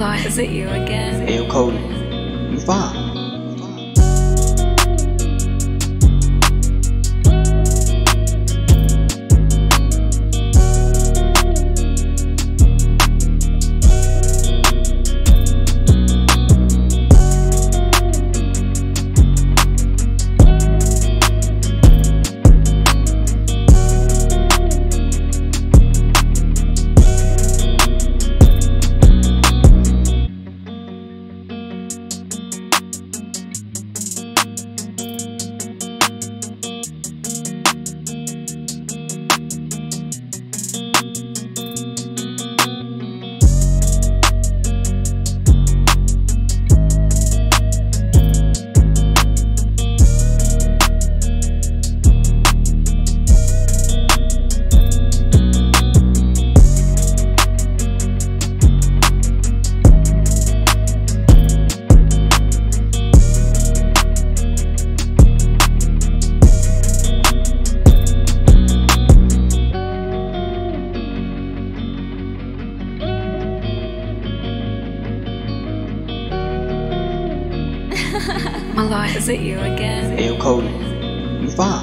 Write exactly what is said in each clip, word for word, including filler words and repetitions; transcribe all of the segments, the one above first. Lord, is it you again? Hey, Cody, you fine? My Lord, is it you again? Hey, Cody, you fine?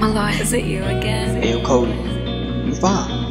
My Lord, is it you again? Hey, Cody, you fine?